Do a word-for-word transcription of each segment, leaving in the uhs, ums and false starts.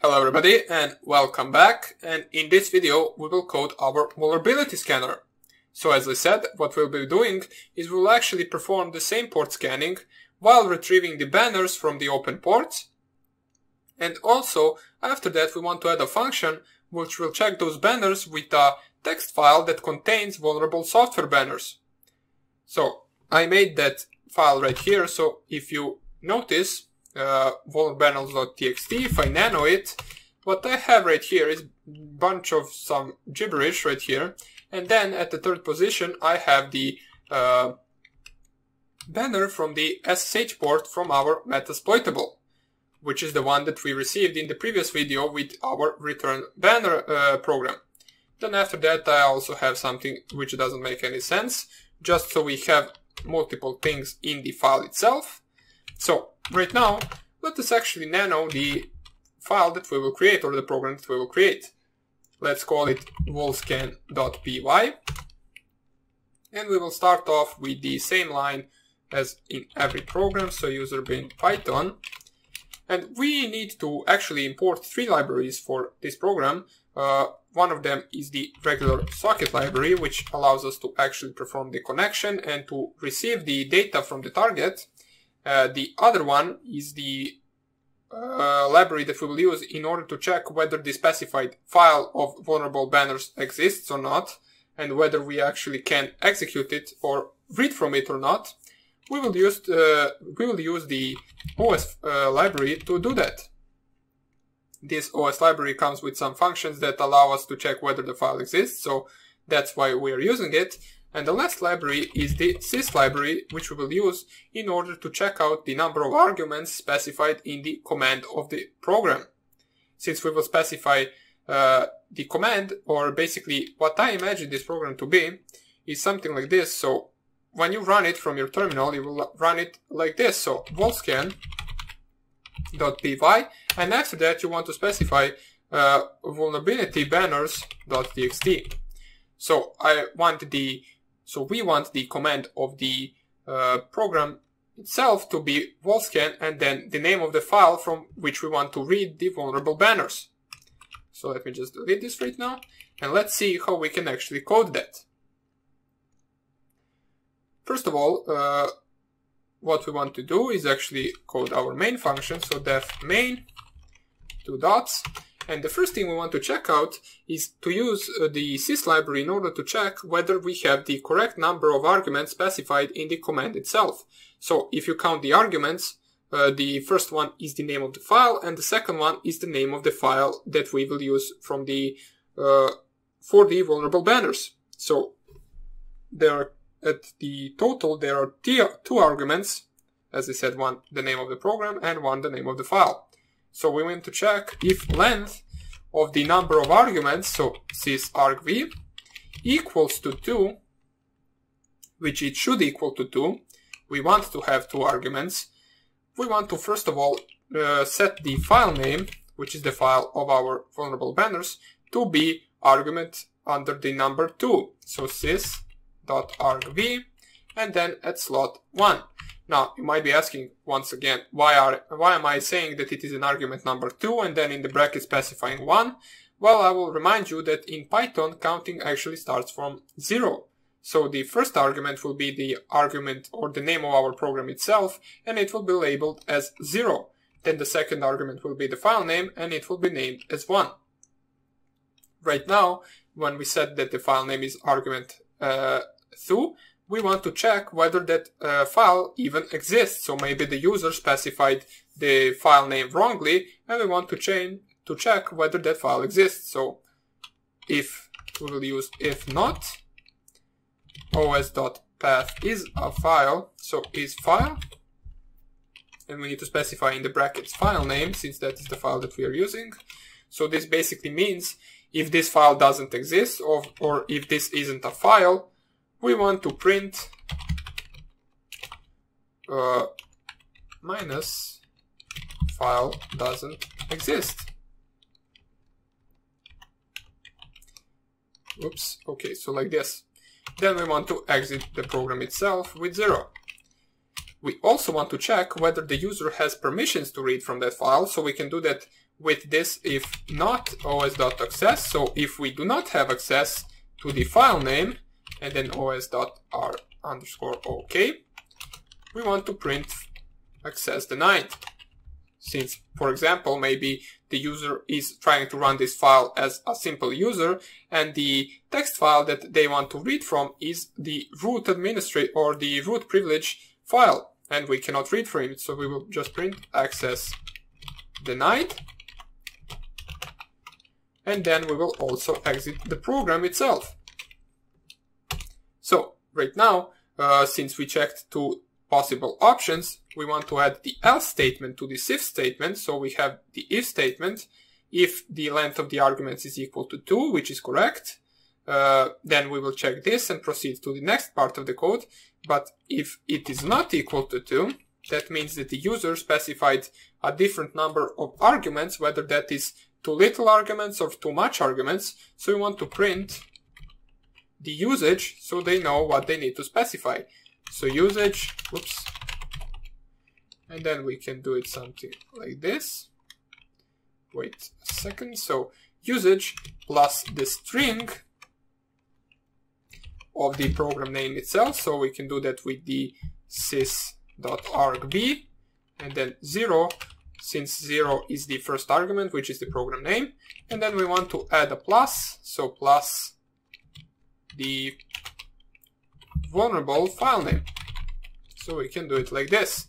Hello everybody and welcome back, and in this video we will code our vulnerability scanner. So as I said, what we'll be doing is we'll actually perform the same port scanning while retrieving the banners from the open ports, and also after that we want to add a function which will check those banners with a text file that contains vulnerable software banners. So I made that file right here, so if you notice Uh, vuln banners dot t x t, if I nano it, what I have right here is bunch of some gibberish right here, and then at the third position I have the uh, banner from the S S H port from our Metasploitable, which is the one that we received in the previous video with our return banner uh, program. Then after that I also have something which doesn't make any sense, just so we have multiple things in the file itself. So right now, let us actually nano the file that we will create, or the program that we will create. Let's call it vulscan dot p y, and we will start off with the same line as in every program, so user bin Python. And we need to actually import three libraries for this program. Uh, one of them is the regular socket library, which allows us to actually perform the connection and to receive the data from the target. Uh, the other one is the uh, library that we will use in order to check whether the specified file of vulnerable banners exists or not, and whether we actually can execute it or read from it or not. We will use uh, we will use the O S uh, library to do that. This O S library comes with some functions that allow us to check whether the file exists, so that's why we are using it. And the last library is the sys library, which we will use in order to check out the number of arguments specified in the command of the program. Since we will specify uh, the command, or basically what I imagine this program to be, is something like this. So when you run it from your terminal, you will run it like this. So vulscan dot p y, and after that you want to specify uh, vulnerability banners dot t x t. So I want the So we want the command of the uh, program itself to be vulscan, and then the name of the file from which we want to read the vulnerable banners. So let me just delete this right now, and let's see how we can actually code that. First of all, uh, what we want to do is actually code our main function, so def main, two dots. And the first thing we want to check out is to use uh, the sys library in order to check whether we have the correct number of arguments specified in the command itself. So if you count the arguments, uh, the first one is the name of the file, and the second one is the name of the file that we will use from the uh, for the vulnerable banners. So there are, at the total there are two arguments, as I said, one the name of the program and one the name of the file. So we want to check if length of the number of arguments, so sys argv, equals to two, which it should equal to two. We want to have two arguments. We want to first of all uh, set the file name, which is the file of our vulnerable banners, to be argument under the number two. So sys dot argv, and then at slot one. Now, you might be asking once again, why are why am I saying that it is an argument number two and then in the bracket specifying one? Well, I will remind you that in Python, counting actually starts from zero. So the first argument will be the argument or the name of our program itself, and it will be labeled as zero. Then the second argument will be the file name, and it will be named as one. Right now, when we said that the file name is argument uh, two, we want to check whether that uh, file even exists. So maybe the user specified the file name wrongly, and we want to change to check whether that file exists. So if we will use if not, os dot path is a file, so is file, and we need to specify in the brackets file name, since that is the file that we are using. So this basically means if this file doesn't exist, or, or if this isn't a file, we want to print uh, minus file doesn't exist. Oops, okay, so like this. Then we want to exit the program itself with zero. We also want to check whether the user has permissions to read from that file, so we can do that with this if not os.access. So if we do not have access to the file name, and then os.r underscore ok, we want to print access denied. Since, for example, maybe the user is trying to run this file as a simple user, and the text file that they want to read from is the root administrator or the root privilege file, and we cannot read from it, so we will just print access denied, and then we will also exit the program itself. So right now, uh, since we checked two possible options, we want to add the else statement to this if statement. So we have the if statement. If the length of the arguments is equal to two, which is correct, uh, then we will check this and proceed to the next part of the code. But if it is not equal to two, that means that the user specified a different number of arguments, whether that is too little arguments or too much arguments. So we want to print the usage so they know what they need to specify. So usage, oops, and then we can do it something like this. Wait a second. So usage plus the string of the program name itself. So we can do that with the sys.argv and then zero, since zero is the first argument, which is the program name. And then we want to add a plus. So plus the vulnerable file name. So we can do it like this.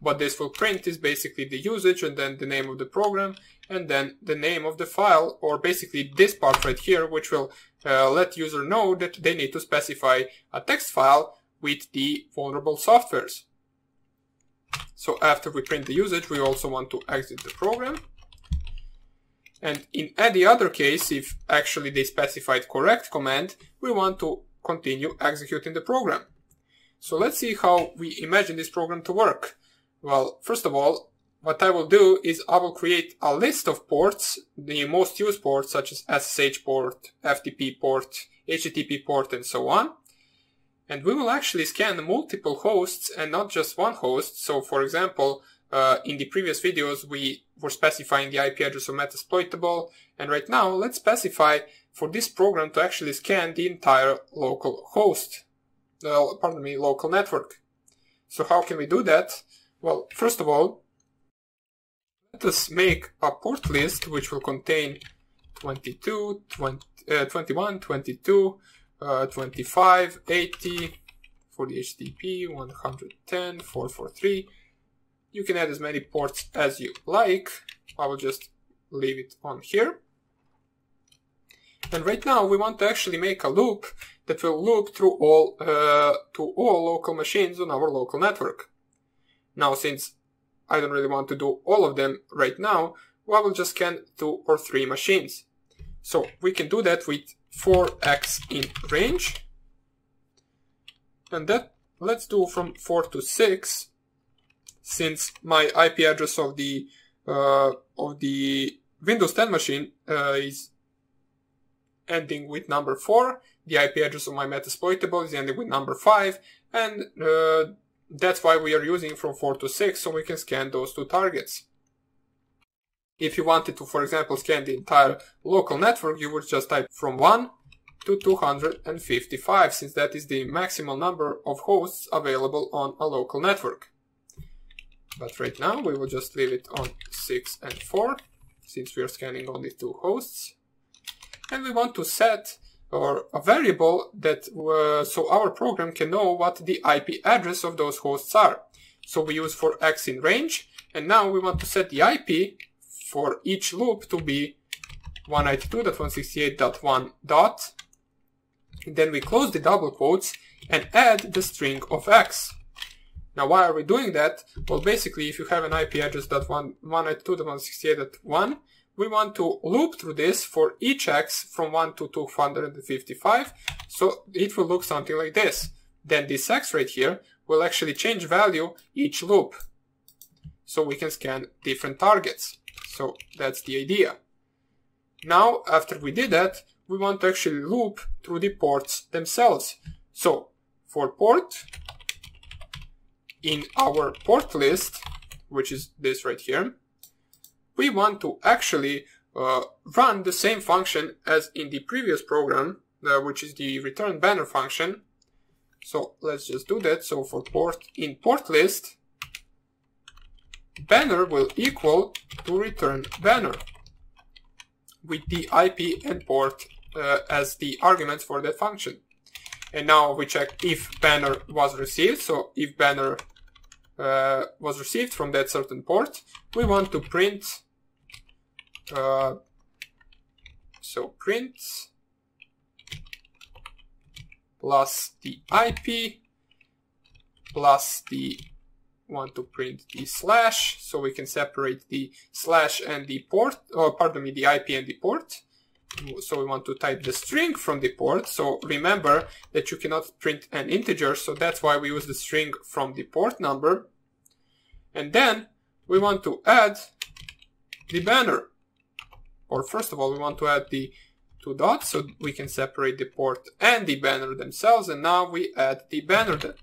What this will print is basically the usage and then the name of the program and then the name of the file, or basically this part right here, which will uh, let user know that they need to specify a text file with the vulnerable softwares. So after we print the usage, we also want to exit the program. And in any other case, if actually they specified correct command, we want to continue executing the program. So let's see how we imagine this program to work. Well, first of all, what I will do is I will create a list of ports, the most used ports, such as S S H port, F T P port, H T T P port, and so on. And we will actually scan multiple hosts and not just one host. So for example, uh, in the previous videos, we were specifying the I P address of Metasploitable. And right now, let's specify for this program to actually scan the entire local host, uh, pardon me, local network. So how can we do that? Well, first of all, let us make a port list which will contain twenty-two, twenty, uh, twenty-one, twenty-two, uh, twenty-five, eighty for the H T T P, one hundred ten, four forty-three. You can add as many ports as you like. I will just leave it on here. And right now we want to actually make a loop that will loop through all uh, to all local machines on our local network. Now, since I don't really want to do all of them right now, well, I will just scan two or three machines. So we can do that with four x in range. And that let's do from four to six, since my I P address of the uh, of the Windows ten machine uh, is ending with number four. The I P address of my Metasploitable is ending with number five, and uh, that's why we are using from four to six, so we can scan those two targets. If you wanted to, for example, scan the entire local network, you would just type from one to two hundred fifty-five, since that is the maximal number of hosts available on a local network. But right now, we will just leave it on six and four, since we are scanning only two hosts. And we want to set or a variable that uh, so our program can know what the I P address of those hosts are. So we use for x in range, and now we want to set the I P for each loop to be one ninety-two dot one sixty-eight dot one dot. Then we close the double quotes and add the string of x. Now, why are we doing that? Well, basically, if you have an I P address one ninety-two dot one sixty-eight dot one, we want to loop through this for each x from one to two hundred fifty-five, so it will look something like this. Then this x right here will actually change value each loop, so we can scan different targets. So that's the idea. Now, after we did that, we want to actually loop through the ports themselves. So for port, in our port list, which is this right here, we want to actually uh, run the same function as in the previous program, uh, which is the return banner function. So let's just do that. So for port in port list, banner will equal to return banner with the I P and port uh, as the arguments for that function. And now we check if banner was received. So if banner uh, was received from that certain port, we want to print. Uh, so print plus the I P plus the want to print the slash, so we can separate the slash and the port, or pardon me, the I P and the port. So we want to type the string from the port. So remember that you cannot print an integer, so that's why we use the string from the port number. And then we want to add the banner, or first of all we want to add the two dots so we can separate the port and the banner themselves, and now we add the banner then.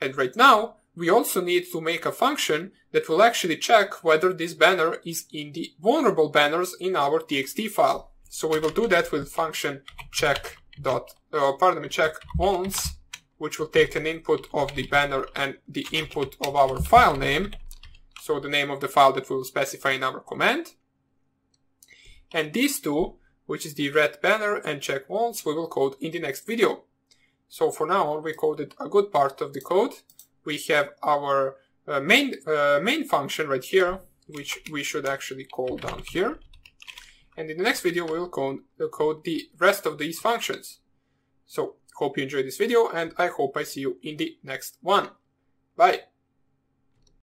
And right now we also need to make a function that will actually check whether this banner is in the vulnerable banners in our txt file. So we will do that with function check dot, uh, pardon me, check vulns, which will take an input of the banner and the input of our file name, so the name of the file that we will specify in our command. And these two, which is the red banner and check vulns, we will code in the next video. So for now, we coded a good part of the code. We have our uh, main uh, main function right here, which we should actually call down here. And in the next video, we will code, uh, code the rest of these functions. So hope you enjoyed this video, and I hope I see you in the next one. Bye.